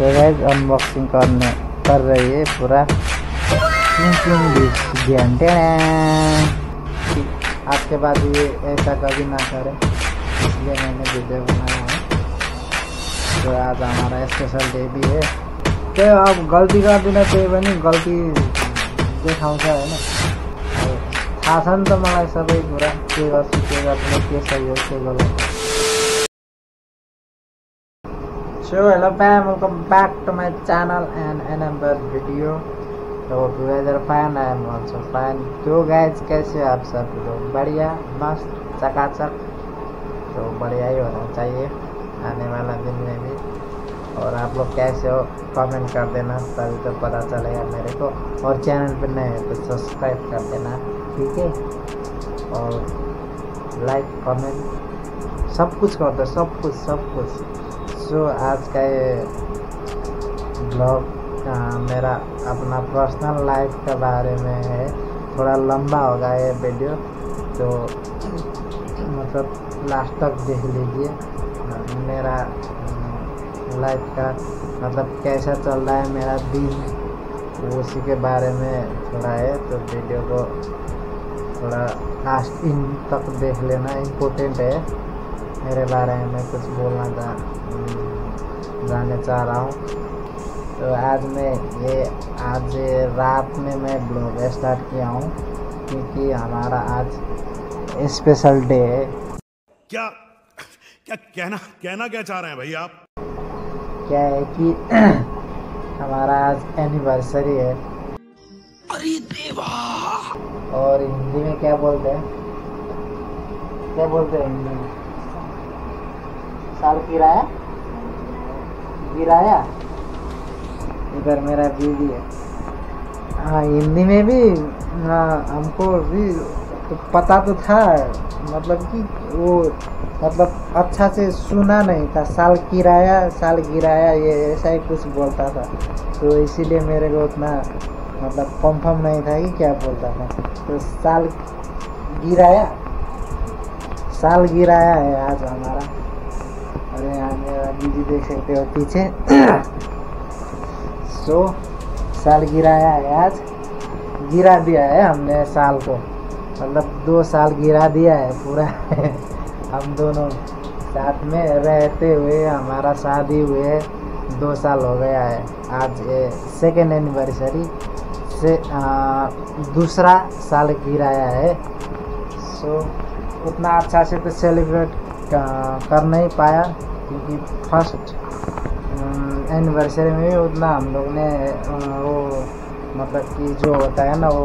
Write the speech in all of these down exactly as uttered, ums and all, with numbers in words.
तो guys unboxing करने कर रही है पूरा घंटे। आपके बाद ये ऐसा कभी ना करें इसलिए मैंने वीडियो बनाया है। तो आज हमारा स्पेशल डे भी है। तो आप गलती कर देना चाहिए बनी गल्ती देखाउँछ हैन थाहा छ नि त मलाई सबै कुरा के गर्छु के गर्छु के सही हो के गलत। So hello fam, welcome back to my channel and another video. तो weather fine, I am also fine. तो गाइज कैसे आप सब लोग? बढ़िया, मस्त, चकाचक। तो बढ़िया ही होना चाहिए आने वाला दिन में भी। और आप लोग कैसे हो कमेंट कर देना, तभी तो पता चलेगा मेरे को। और चैनल पर नए हो तो सब्सक्राइब कर देना, ठीक है? और लाइक कमेंट सब कुछ कर दो, सब कुछ सब कुछ। सो आज का ये ब्लॉग मेरा अपना पर्सनल लाइफ के बारे में है। थोड़ा लंबा होगा ये वीडियो, तो मतलब लास्ट तक देख लीजिए। मेरा लाइफ का मतलब कैसा चल रहा है मेरा दिन, उसी के बारे में थोड़ा है। तो वीडियो को थोड़ा लास्ट इन तक देख लेना, इम्पोर्टेंट है। मेरे बारे में मैं कुछ बोलना जा जाने चाह रहा हूँ। तो आज मैं ये आज रात में मैं ब्लॉग स्टार्ट किया हूँ क्योंकि हमारा आज स्पेशल डे है। क्या क्या कहना कहना क्या चाह रहे हैं भाई आप? क्या है कि हमारा आज एनिवर्सरी है। अरे देवा! और हिंदी में क्या बोलते हैं, क्या बोलते हैं हिंदी में? सालगिराया गिराया। इधर मेरा बीवी है। हाँ, हिंदी में भी आ, हमको भी तो पता तो था, मतलब कि वो मतलब अच्छा से सुना नहीं था। सालगिराया सालगिराया ये ऐसा ही कुछ बोलता था, तो इसीलिए मेरे को उतना मतलब कंफर्म नहीं था कि क्या बोलता था। तो सालगिराया सालगिराया है आज हमारा। अरे यहाँ मेरा दीदी देख सकते हो पीछे। सो सालगिराया है आज। गिरा दिया है हमने साल को, मतलब दो साल गिरा दिया है पूरा। हम दोनों साथ में रहते हुए हमारा शादी हुए दो साल हो गया है। आज ये सेकेंड एनिवर्सरी से आ, दूसरा साल गिराया है। सो उतना अच्छा से तो सेलिब्रेट कर नहीं पाया क्योंकि फर्स्ट एनिवर्सरी में भी उतना हम लोग ने वो मतलब कि जो होता है ना वो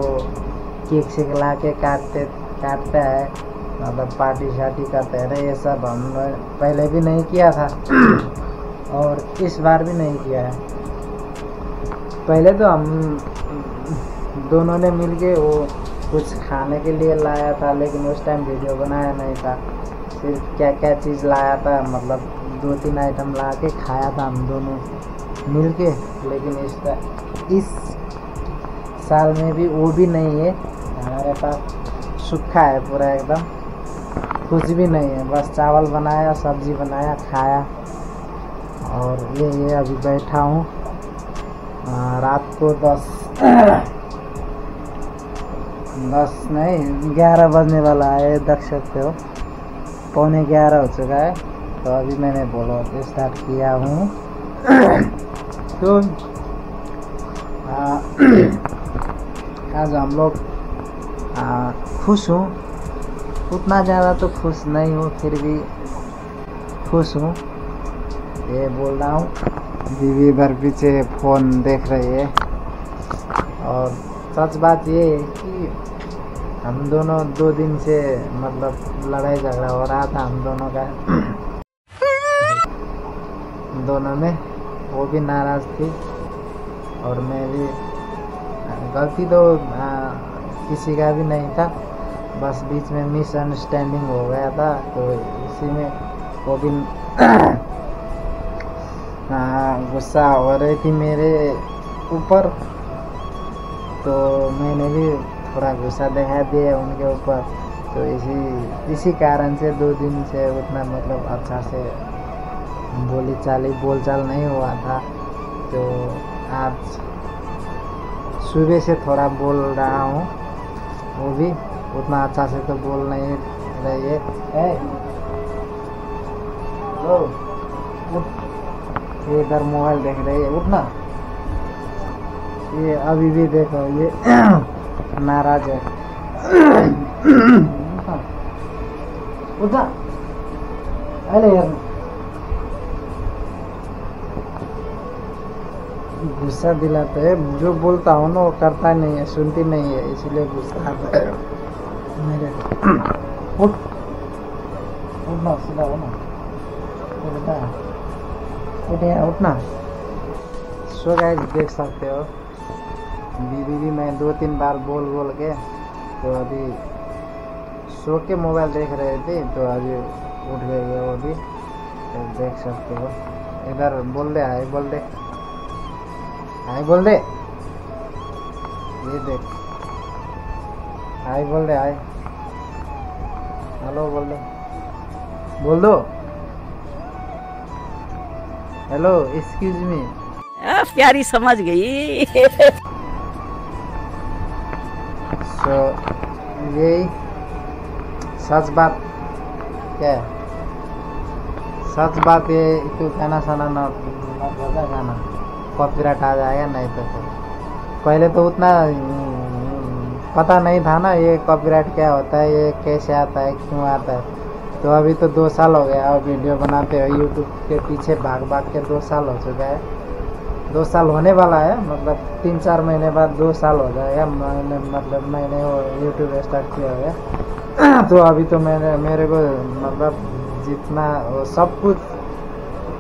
केक शेक ला के काटते काटते है, मतलब पार्टी शार्टी करते हैं ना, ये सब हम पहले भी नहीं किया था और इस बार भी नहीं किया है। पहले तो हम दोनों ने मिलके वो कुछ खाने के लिए लाया था, लेकिन उस टाइम वीडियो बनाया नहीं था। सिर्फ क्या क्या चीज़ लाया था, मतलब दो तीन आइटम ला के खाया था हम दोनों मिलके। लेकिन इस इस साल में भी वो भी नहीं है हमारे पास, सूखा है पूरा एकदम, कुछ भी नहीं है। बस चावल बनाया, सब्जी बनाया, खाया और ये ये अभी बैठा हूँ। रात को दस दस नहीं ग्यारह बजने वाला है, देख सकते हो पौने ग्यारह हो चुका है। तो अभी मैंने ब्लॉग स्टार्ट किया हूँ। तो आ, आज हम लोग खुश हूँ, उतना ज़्यादा तो खुश नहीं हूँ, फिर भी खुश हूँ ये बोल रहा हूँ। बीवी भर पीछे फ़ोन देख रही है। और सच बात ये है कि हम दोनों दो दिन से मतलब लड़ाई झगड़ा हो रहा था हम दोनों का, दोनों में। वो भी नाराज़ थी और मैं भी। गलती तो आ, किसी का भी नहीं था, बस बीच में मिसअंडरस्टैंडिंग हो गया था। तो इसी में वो भी गुस्सा हो रही थी मेरे ऊपर, तो मैंने भी थोड़ा गुस्सा दिखा दिया उनके ऊपर। तो इसी इसी कारण से दो दिन से उतना मतलब अच्छा से बोली चाली बोल चाल नहीं हुआ था। तो आज सुबह से थोड़ा बोल रहा हूँ, वो भी उतना अच्छा से तो बोल नहीं रही है। ये इधर मोबाइल देख रही है, उठना। ये अभी भी देखो ये नाराज है। उठना, अरे यार गुस्सा दिलाता है। जो बोलता हूँ ना वो करता नहीं है, सुनती नहीं है, इसलिए गुस्सा आता है मेरे। उठ उठना, सीधा होना, उठना उठना उठना। सो गाइस देख सकते हो, बीवी भी मैं दो तीन बार बोल बोल के तो अभी सो के मोबाइल देख रहे थे, तो अभी उठ गई है वो भी। तो देख सकते हो इधर बोल दे, हाय बोल दे, हाय बोल दे, ये देख हाय बोल दे, हाय हेलो बोल दे, बोल दो हेलो एक्सक्यूज मी। प्यारी समझ गई। सो यही सच बात क्या है, सच बात ये तो गाना साना ना बजा, गाना कॉपीराइट आ जाएगा। नहीं तो, तो पहले तो उतना पता नहीं था ना ये कॉपीराइट क्या होता है, ये कैसे आता है, क्यों आता है। तो अभी तो दो साल हो गया और वीडियो बनाते हुए यूट्यूब के पीछे भाग भाग के दो साल हो चुका है। दो साल होने वाला है, मतलब तीन चार महीने बाद दो साल हो जाएगा। मैंने मतलब मैंने वो यूट्यूब स्टार्ट किया हुआ तो अभी तो मैंने मेरे को मतलब जितना सब कुछ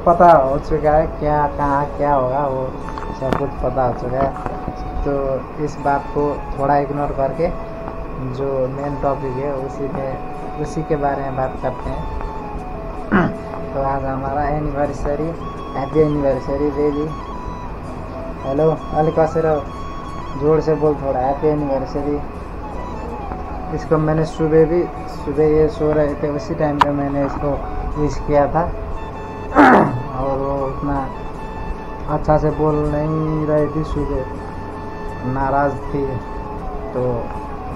पता हो चुका है, क्या कहाँ क्या होगा वो सब कुछ पता हो चुका है। तो इस बात को थोड़ा इग्नोर करके जो मेन टॉपिक है उसी में उसी के बारे में बात करते हैं। तो आज हमारा anniversary, happy anniversary baby. Hello अलग कसर जोर से बोल थोड़ा, हैप्पी एनिवर्सरी। इसको मैंने सुबह भी सुबह ये सो रहे थे उसी टाइम पे मैंने इसको विश किया था और वो उतना अच्छा से बोल नहीं रही थी, सुबह नाराज थी। तो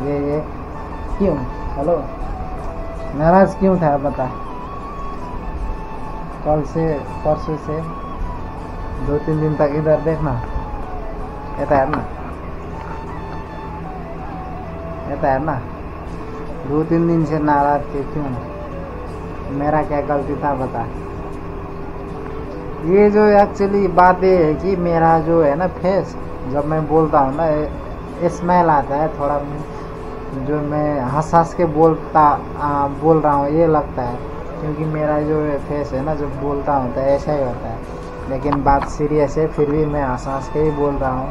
ये ये क्यों, हेलो नाराज क्यों था बता। कल से परसों से दो तीन दिन तक इधर देखना, ऐसा है ना, ऐसा है ना, दो तीन दिन से नाराज थी क्यों, मेरा क्या गलती था बता। ये जो एक्चुअली बात ये है कि मेरा जो है ना फेस, जब मैं बोलता हूँ ना स्मेल आता है थोड़ा, जो मैं हंस हंस के बोलता आ, बोल रहा हूँ ये लगता है, क्योंकि मेरा जो फेस है ना जब बोलता हूँ तो ऐसा ही होता है। लेकिन बात सीरियस है, फिर भी मैं हंस हंस के ही बोल रहा हूँ।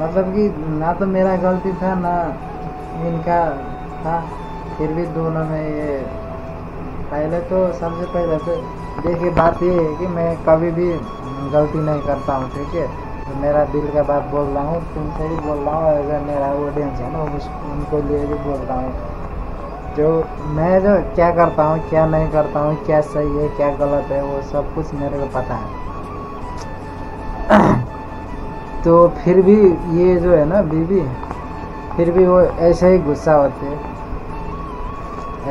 मतलब कि ना तो मेरा गलती था ना इनका था, फिर भी दोनों में ये। पहले तो सबसे पहले तो देखिए बात ये है कि मैं कभी भी गलती नहीं करता हूँ, ठीक है। तो मेरा दिल का बात बोल रहा हूँ, तुमसे भी बोल रहा हूँ, अगर मेरा ऑडियंस है ना उनको लिए भी बोल रहा हूँ। जो मैं जो क्या करता हूँ क्या नहीं करता हूँ, क्या सही है क्या गलत है, वो सब कुछ मेरे को पता है। तो फिर भी ये जो है ना बीवी, फिर भी वो ऐसे ही गुस्सा होती है।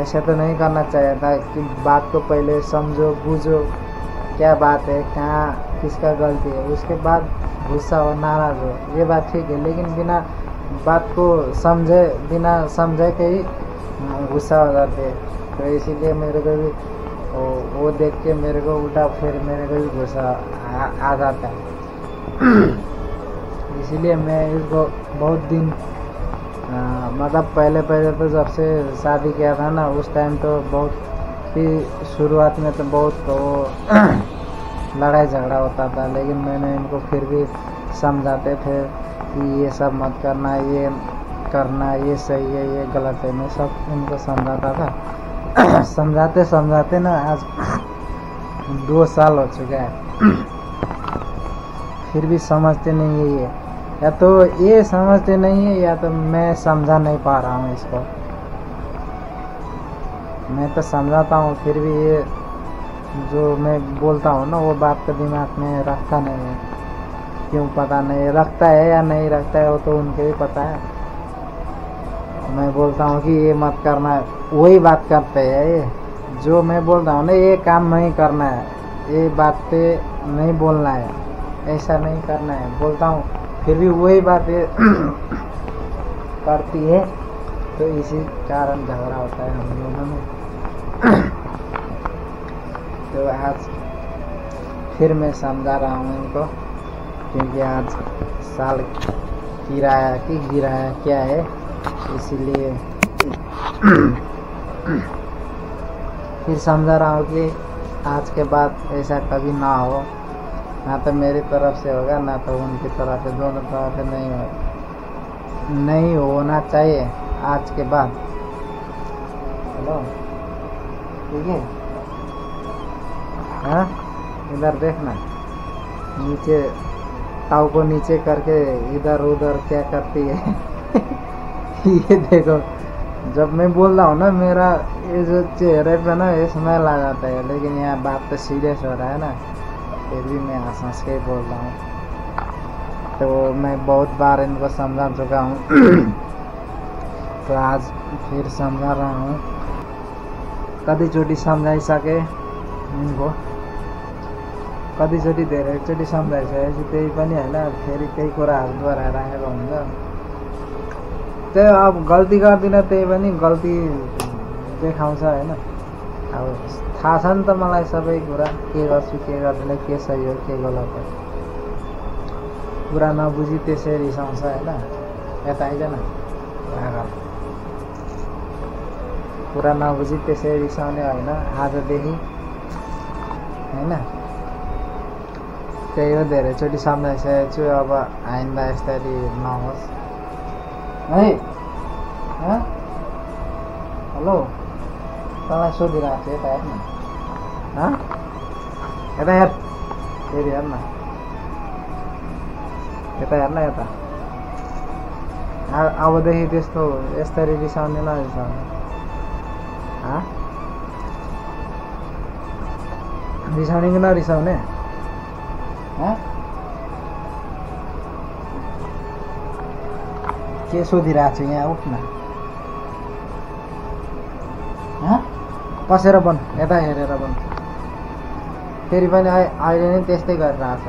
ऐसा तो नहीं करना चाहिए था कि बात को पहले समझो बूझो क्या बात है, कहाँ किसका गलती है, उसके बाद गुस्सा हो नाराज हो, ये बात ठीक है। लेकिन बिना बात को समझे बिना समझे के ही गुस्सा हो जाते हैं। तो इसीलिए मेरे को भी वो देख के मेरे को उल्टा फिर मेरे को भी गुस्सा आ, आ जाता है। इसीलिए मैं इसको बहुत दिन आ, मतलब पहले पहले तो जब से शादी किया था ना उस टाइम तो बहुत ही शुरुआत में तो बहुत तो लड़ाई झगड़ा होता था। लेकिन मैंने इनको फिर भी समझाते थे कि ये सब मत करना, ये करना, ये सही है ये गलत है, मैं सब इनको समझाता था। समझाते समझाते ना आज दो साल हो चुका है, फिर भी समझते नहीं है। ये या तो ये समझते नहीं है या तो मैं समझा नहीं पा रहा हूँ इसको। मैं तो समझाता हूँ फिर भी ये जो मैं बोलता हूँ ना वो बाप के दिमाग में रखता नहीं है, क्यों पता नहीं, रखता है या नहीं रखता है वो तो उनके भी पता है। मैं बोलता हूँ कि ये मत करना, वही बात करते हैं ये जो मैं बोलता हूँ ना, ये काम नहीं करना है, ये बात पे नहीं बोलना है, ऐसा नहीं करना है बोलता हूँ, फिर भी वही बात करती है, तो इसी कारण झगड़ा होता है हम लोगों में। तो आज फिर मैं समझा रहा हूँ इनको, क्योंकि आज साल किराया की गिराया क्या है, इसीलिए फिर समझा रहा हूँ कि आज के बाद ऐसा कभी ना हो, ना तो मेरी तरफ से होगा ना तो उनकी तरफ से, दोनों तरफ से नहीं हो, नहीं होना चाहिए आज के बाद। हेलो ठीक है, हाँ इधर देखना, नीचे ताऊ को नीचे करके इधर उधर क्या करती है। ये देखो, जब मैं बोल रहा हूँ ना मेरा ये जो चेहरे पे ना ये स्मेल आ जाता है, लेकिन यहाँ बात तो सीरियस हो रहा है ना, फिर भी मैं हंस हंस के बोल रहा हूँ। तो मैं बहुत बार इनको समझा चुका हूँ, तो आज फिर समझा रहा हूँ, कतिचोटि समझाइसके इनको, कतिचोटि धेरैचोटि समझाइसकेपछि त्यही पनि हैन फेरि त्यही कुराहरू दोहोऱ्याइराखेको हुन्छ। त्यो अब गल्ती गर्दिनँ, त्यही पनि गल्ती देखाउँछ हैन, अब थाहा छ नि त मलाई सबै कुरा, के गर्छु के गर्दिनँ, के सही हो के गलत हो, कुरा नबुझी त्यसरी रिसाउँछ हैन, यता आइज न कुरा नबुझी त्यसरी रिसाउने होइन, आजदेखि हैन त्यही हो, धेरैचोटि सम्झाइसकेको छु, अब आइन्दा यसरी नहोस् है। हेलो तँलाई सोधिरहेको छु, यता हेर न, यता हेर, फेरि हेर न, यता हेर न, यता अबदेखि त्यस्तो यसरी रिसाउने नरिसाउने, रिसाउने कि नरिसाउने, के सोधिरहेको छु यहाँ, उठ्न कसेर बन, यता हेरेर बन, फेरि पनि अहिले नै त्यस्तै गरिरहेछ,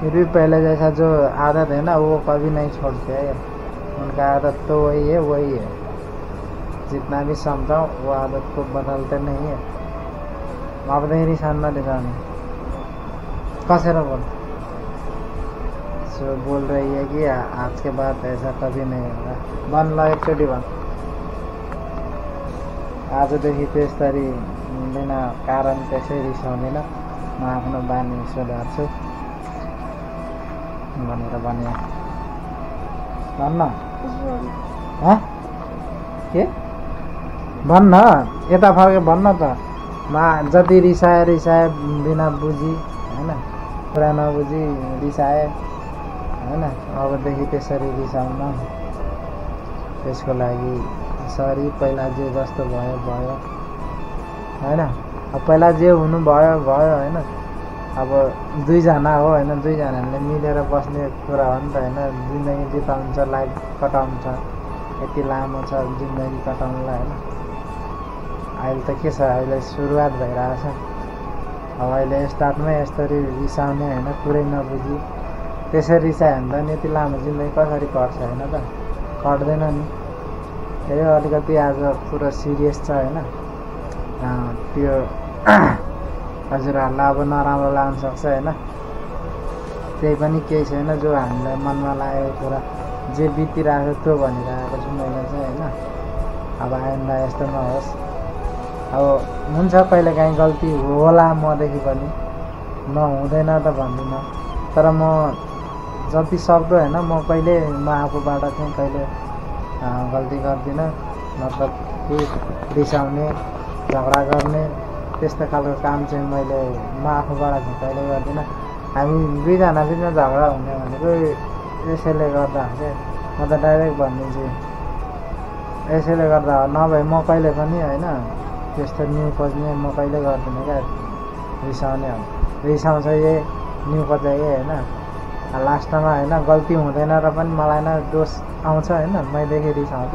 फिर भी पहले जैसा जो आदत है ना वो कभी नहीं छोड़ते है, उनका आदत तो वही है वही है, जितना भी समझाओ वो आदत को बदलते नहीं है। अब नहीं रिसाना रिसाने कसर बोल, सो बोल रही है कि आज के बाद ऐसा कभी नहीं होगा, बन लो एकचोटि बन, आजदेखि त्यसरी बिना कारण त्यसै रिसाउँदिन, म आफ्नो बानी सुधार्छु भनेर भन्यो। भन्न के भन्न, यता फर्के भन्न त, म जति रिसाए रिसाए बिना बुझी हैन, कुरा नबुझी रिसाए हैन, अबदेखि त्यसरी रिसाउन, त्यसको लागि सरी, पहिला जे जस्तो भयो भयो हैन, अब पहिला जे हुनु भयो भयो हैन, अब दुईजना हो होइन, दुईजनाले मिलेर बस्ने कुरा हो नि त होइन, जिन्दगी बिताउँछ, लाइफ कटाउँछ, यति लामो छ जिन्दगी कटाउनुलाई होइन, अहिले त के छ, अहिले सुरुवात भइरहेछ, अब अहिले स्टार्टमै यसरी रिसाउने होइन, पुरै नबुझी त्यसरी रिसायो भने त यति लामो जिन्दगी कसरी कट्छ होइन त, कट्दैन नि। त्यही अलिकति आज पुरा सिरियस छ होइन, त्यो हजुरहरूलाई अब नराम्रो लाग्न सक्छ हैन, त्यही पनि केही छैन, जो हामीलाई मनमा लागेको कुरा जे बितिरहेको त्यो भनिरहेको छु मैले चाहिँ हैन, अब आइन्दा यस्तो नहोस्। अब हुन्छ कहिलेकाहीँ गल्ती होला मदेखि पनि, नहुँदैन त भन्दिनँ, तर म जति सक्दो हैन म कहिले म आफूबाट चाहिँ कहिले गल्ती गर्दिनँ, मतलब कि रिसाउने झगडा गर्ने त्यस्तो खालको काम चाहिँ मैले म आफूबाट कहिले गर्दिनँ। हामी दुईजना बिचमा झगडा हुने भनेको यसैले गर्दा हुन्छ, म त डाइरेक्ट भनिदिन्छु, यसैले गर्दा नभए म कहिले पनि होइन त्यस्तो न्यू खोज्ने म कहिले गर्दिनँ क्या, रिसाउने हो, रिसाउँछ ये न्यू खोज्दै हैन। लास्टमा हैन गल्ती हुँदैन र पनि मलाई न दोष आउँछ हैन, मैदेखि रिसाउँछ।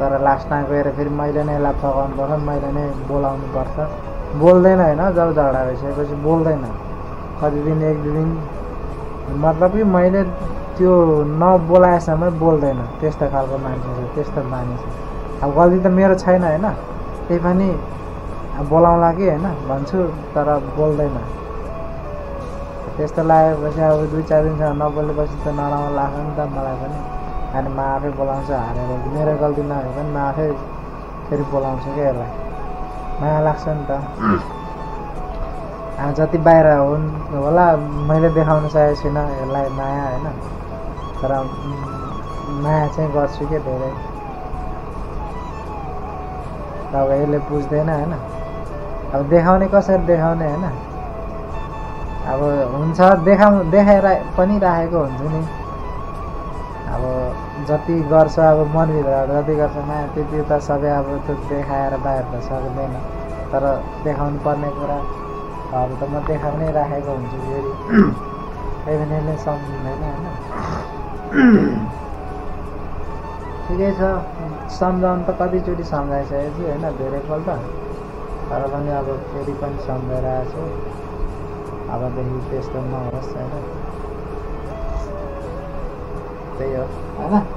तर लास्टमा गएर फेरि मैले नै यसलाई फकाउनु पर्छ, मैले नै बोलाउनु पर्छ। बोल्दैन हैन, जब झगडा भइसकेपछि बोल्दैन। कति दिन एक दुई दिन मतलब कि मैले त्यो नबोलाएसम्म बोल्दैन। त्यस्तो खालको मान्छे छ, त्यस्तो मानिस। अब गल्ती त मेरो छैन हैन, त्यही पनि बोलाउला कि हैन भन्छु तर बोल्दैन। त्यस्तो लागेपछि अब दुई चार दिनसम्म नबोलेपछि त नराम्रो लाग्छ नि त मलाई पनि। अनि म आफै बोलाउँछु, हारेर मेरो गल्ती नभए पनि म आफै फेरि बोलाउँछु क्या, यसलाई माया लाग्छ नि त। जति बाहिर हुन् होला मैले देखाउन सकेको छुइनँ यसलाई माया होइन, तर माया चाहिँ गर्छु क्या धेरै। अब यसले बुझ्दैन होइन, अब देखाउने कसरी देखाउने होइन। अब हुन्छ देखा देखाएर पनि राखेको हुन्छ नि, अब जति गर्छ अब मनभित्र जति गर्छ माया त्यति त सबै अब त्यो देखाएर बाहिर त सक्दैन। तर देखाउनु पर्ने कुराहरू त म देखाउनै राखेको हुन्छु फेरि, त्यही पनि यसले सम्झिँदैन होइन। ठिकै छ, सम्झाउनु त कतिचोटि सम्झाइसकेको छु होइन धेरैपल्ट, तर पनि अब फेरि पनि सम्झाइरहेको छु। अबदेखि त्यस्तो नहोस् होइन, त्यही हो होइन।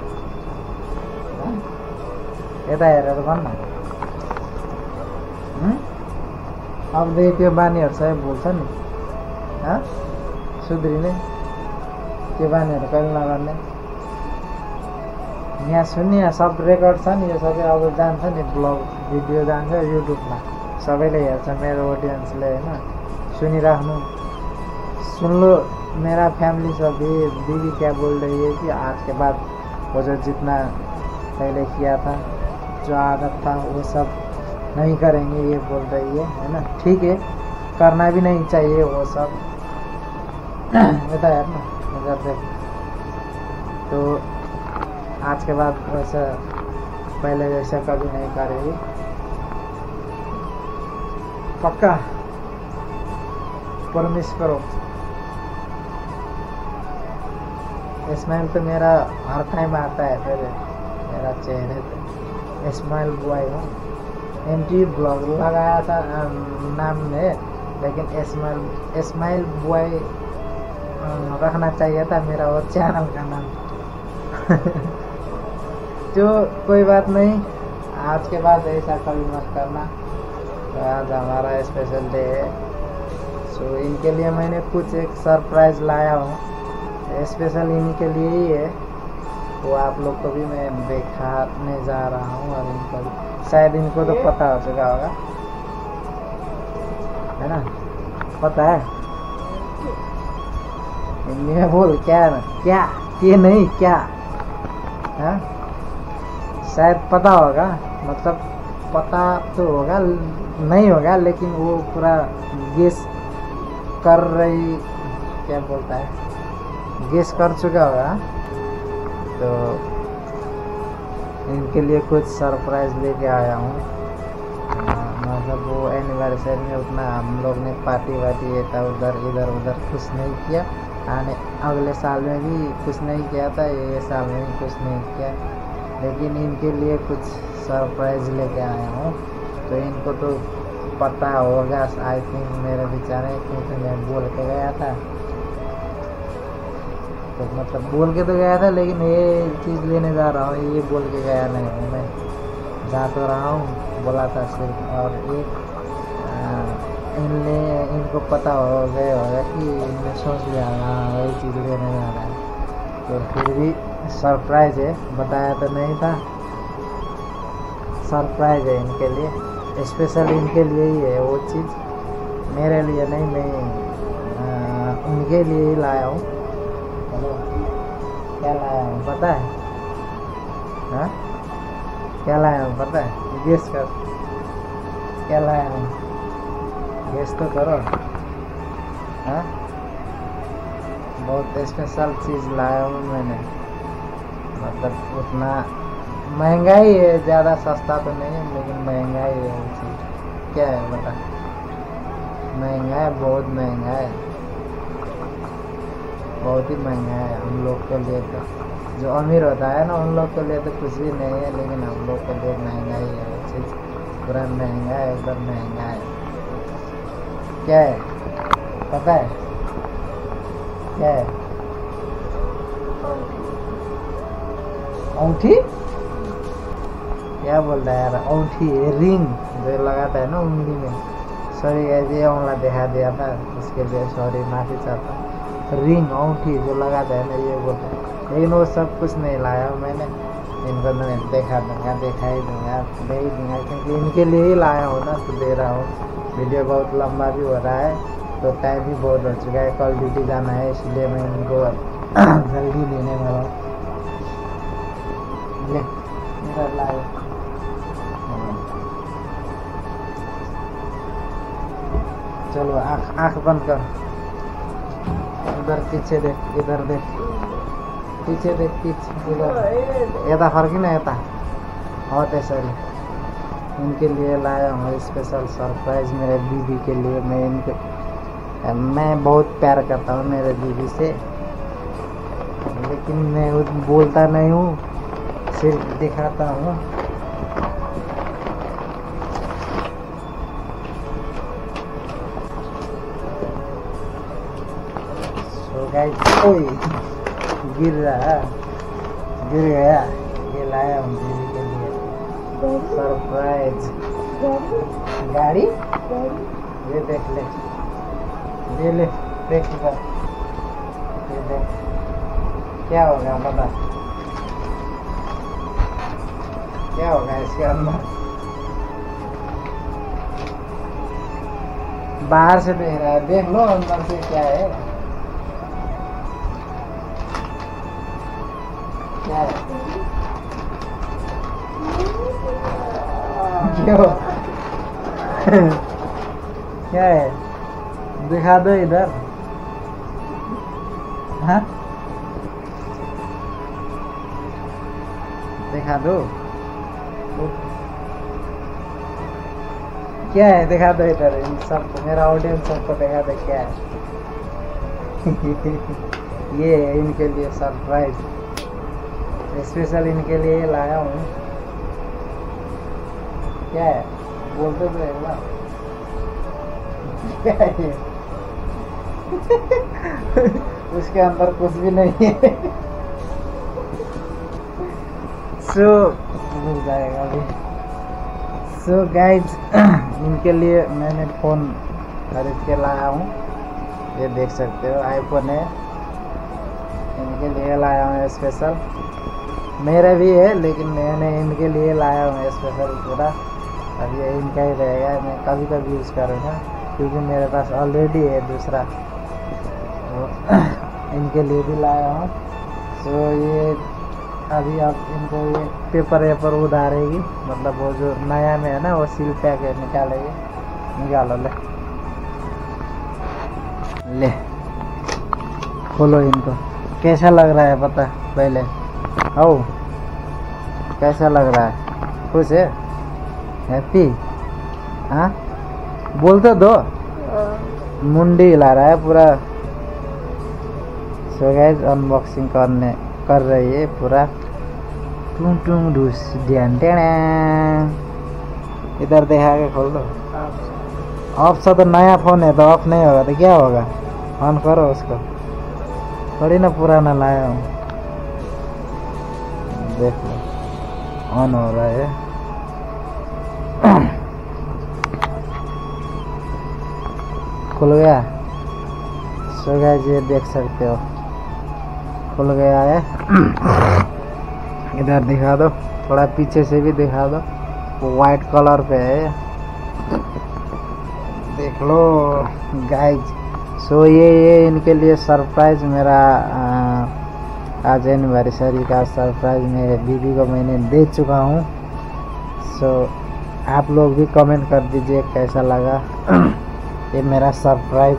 यता हेरेर भन्न, अबदेखि त्यो बानीहरू सबै भुल्छ नि, सुध्रिने, त्यो बानीहरू कहिले नगर्ने। यहाँ सुन्ने यहाँ सब रेकर्ड छ नि, यो सबै अब जान्छ नि ब्लग भिडियो जान्छ युट्युबमा, सबैले हेर्छ मेरो अडियन्सले होइन। सुनिराख्नु, सुन लो मेरा फैमिली सब, ये बीवी क्या बोल रही है कि आज के बाद वो जो जितना पहले किया था जो आदत था वो सब नहीं करेंगे ये बोल रही है है ना। ठीक है, करना भी नहीं चाहिए वो सब, पता है ना। मतलब तो आज के बाद वैसा पहले जैसा कभी नहीं करेगी, पक्का प्रॉमिस करो। इस्माइल तो मेरा हर टाइम आता है, फिर मेरा चेहरे पे इस्माइल बॉय हो। एम टी ब्लॉग लगाया था नाम ने, लेकिन इस्माइल इस्माइल बॉय रखना चाहिए था मेरा वो चैनल का नाम। जो कोई बात नहीं, आज के बाद ऐसा कभी मत करना। तो आज हमारा स्पेशल डे है, तो इनके लिए मैंने कुछ एक सरप्राइज़ लाया हूँ, स्पेशल इन्हीं के लिए ही है। वो आप लोग को भी मैं दिखाने जा रहा हूँ, और इनको भी शायद इनको तो पता हो चुका होगा है ना। पता है हिंदी में बोल, क्या है ना, क्या ये नहीं क्या है, शायद पता होगा, मतलब पता तो होगा नहीं होगा, लेकिन वो पूरा गेस कर रही, क्या बोलता है, गेस कर चुका होगा। तो इनके लिए कुछ सरप्राइज़ लेके आया हूँ, मतलब वो एनिवर्सरी में उतना हम लोग ने पार्टी वार्टी था उधर इधर उधर कुछ नहीं किया, आने अगले साल में भी कुछ नहीं किया था, ये साल में भी कुछ नहीं किया, लेकिन इनके लिए कुछ सरप्राइज़ लेके आया हूँ। तो इनको तो पता होगा आई थिंक मेरे विचार है, क्योंकि मैं बोल के गया था, तो मतलब बोल के तो गया था, लेकिन ये चीज़ लेने जा रहा हूँ, ये बोल के गया नहीं हूँ, मैं जा तो रहा हूँ, बोला था सिर्फ। और ये इनने इनको पता हो गए होगा कि इनने सोच लिया हाँ वही चीज़ लेने जा रहा है, तो फिर भी सरप्राइज़ है, बताया तो नहीं था, सरप्राइज़ है इनके लिए, स्पेशल इनके लिए ही है वो चीज़, मेरे लिए नहीं, मैं उनके लिए ही लाया हूँ। तो क्या लाया हूँ पता है, हाँ क्या लाया हूँ पता है, गेस कर क्या लाया हूँ, गेस तो करो। हाँ बहुत स्पेशल चीज़ लाया हूँ मैंने, मतलब उतना महंगाई है, ज़्यादा सस्ता तो नहीं है, लेकिन महंगाई है वो चीज़। क्या है बता। महंगा है, बहुत महंगा है, बहुत ही महंगा है हम लोग के लिए तो। जो अमीर होता है ना उन लोग के लिए तो कुछ भी नहीं है, लेकिन हम लोग के लिए महंगा ही है चीज़, पूरा महंगा है, एकदम महंगा है। क्या है पता है क्या है? औंठी। क्या बोल रहा है यार, औंठी रिंग जो लगाता है ना उंगली में। सॉरी गाइस, ये उंगला दिखा दिया था, उसके लिए सॉरी, माफी चाहता। रिंग औंठी जो लगाता है ना ये बोलता है, लेकिन वो सब कुछ नहीं लाया मैंने, इनको मैं दिखा दूंगा, दिखा ही दूंगा, दे ही दूंगा, क्योंकि इनके लिए ही लाया हूँ ना, तो दे रहा हूँ। वीडियो बहुत लंबा भी हो रहा है, तो टाइम भी बहुत हो चुका है, कॉल ड्यूटी जाना है, इसलिए मैं इनको जल्दी लेने वाला हूँ। ले इधर लाओ, चलो आँख आँख बंद कर, इधर पीछे देख, इधर देख, पीछे देख, पीछे इधर, यता फर्क ना यता बहुत है। सर इनके लिए लाया हूँ स्पेशल सरप्राइज, मेरे बीबी के लिए। मैं इनके मैं बहुत प्यार करता हूँ मेरे बीबी से, लेकिन मैं बोलता नहीं हूँ, सिर्फ दिखाता हूँ। सो गाइस, गिर रहा, गिर गया। ये लाया हूँ बीवी के लिए सरप्राइज गाड़ी, ये देख ले, ये ले देख, ये देख क्या होगा पता, क्या होगा इसके अंदर। बाहर से देख रहा है, देख लो अंदर से क्या है, क्या है? क्यों? क्या है दिखा दो इधर। हाँ दिखा दो, क्या है दिखा दो इधर, इन सबको, मेरा ऑडियंस सबको दिखा दो क्या है। ये है इनके लिए सरप्राइज, स्पेशल इनके लिए लाया हूँ। क्या है बोलते तो एक बार, क्या है ये? उसके अंदर कुछ भी नहीं है। सो मिल जाएगा अभी। सो गाइज, इनके लिए मैंने फ़ोन खरीद के लाया हूँ, ये देख सकते हो आईफोन है, इनके लिए लाया हूँ स्पेशल। मेरा भी है लेकिन मैंने इनके लिए लाया हूँ स्पेशल पूरा। अब ये इनका ही रहेगा, मैं कभी कभी यूज़ करूँगा, क्योंकि मेरे पास ऑलरेडी है दूसरा, तो इनके लिए भी लाया हूँ। सो ये अभी आप इनको ये पेपर वेपर उधारेगी, मतलब वो जो नया में है ना वो सील पैक है, निकालेगी। निकालो ले, ले खोलो इनको। कैसा लग रहा है पता पहले, ओ कैसा लग रहा है? खुश है, हैप्पी? हाँ बोलते दो, मुंडी हिला रहा है पूरा। सो गाइस, अनबॉक्सिंग करने कर रही है पूरा, टूं टूं ढूस ध्यान टेना। इधर देखा के खोल दो, ऑफ सा तो नया फ़ोन है तो ऑफ नहीं होगा तो क्या होगा, ऑन करो उसको, थोड़ी ना पुराना लाया हूँ। देख लो ऑन हो रहा है। खुल गया। सो गाइस, ये देख सकते हो खुल गया है। इधर दिखा दो, थोड़ा पीछे से भी दिखा दो, वाइट कलर पे है, देख लो गाइज। सो ये ये इनके लिए सरप्राइज, मेरा आज एनिवर्सरी का सरप्राइज मेरे बीबी को मैंने दे चुका हूँ। सो आप लोग भी कमेंट कर दीजिए कैसा लगा ये मेरा सरप्राइज।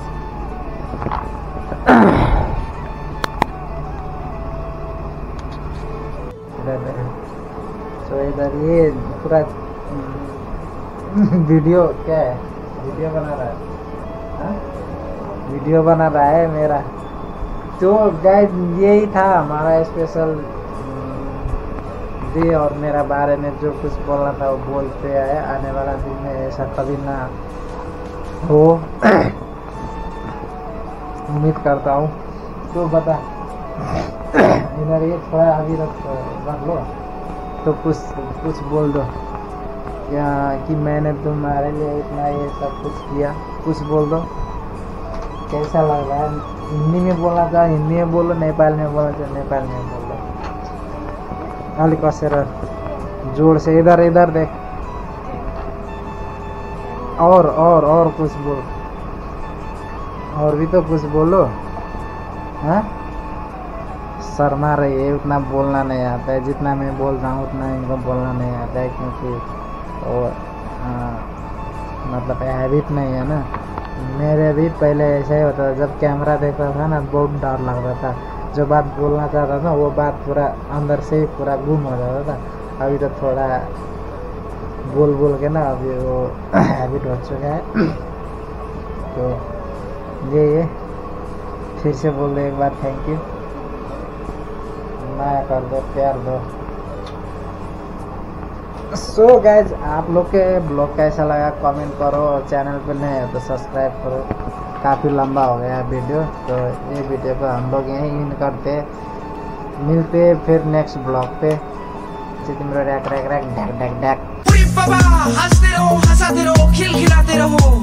तो इधर ये पूरा वीडियो क्या है, वीडियो बना रहा है, हा? वीडियो बना रहा है मेरा। तो गाइस यही था हमारा स्पेशल डे और मेरा बारे में जो कुछ बोलना था वो बोलते आए। आने वाला दिन में ऐसा कभी ना हो उम्मीद करता हूँ। तो बता इधर ये थोड़ा अभी रख रख लो, तो कुछ कुछ बोल दो कि मैंने तुम्हारे लिए इतना ये सब कुछ किया, कुछ बोल दो कैसा लग रहा है। हिंदी में बोला था हिंदी में बोलो, नेपाल में बोला था नेपाल में बोलो, अलिक कसर जोर से इधर इधर देख, और और और कुछ बोलो, और भी तो कुछ बोलो। हाँ शर्मा रही है, उतना बोलना नहीं आता है, जितना मैं बोल रहा हूँ उतना इनको बोलना नहीं आता है, क्योंकि और आ, मतलब हैबिट नहीं है ना। मेरे भी पहले ऐसा ही होता था, जब कैमरा देखता था ना बहुत डर लगता था, जो बात बोलना चाहता था वो बात पूरा अंदर से ही पूरा गुम हो जाता था। अभी तो थोड़ा बोल बोल के ना अभी वो हैबिट हो चुका है। तो ये ये फिर से बोल दो एक बार थैंक यू, माया कर दो, प्यार दो। सो so गाइज आप लोग के ब्लॉग कैसा लगा कमेंट करो, और चैनल पे नए हो तो सब्सक्राइब करो। काफ़ी लंबा हो गया वीडियो, तो ये वीडियो को हम लोग यहीं इन करते, मिलते फिर नेक्स्ट ब्लॉग पे। तिम्रो रैक रैक रैक ढक ढक ढक, पूरी बाबा हंसते रहो, हंसाते रहो, खिलखिलाते रहो।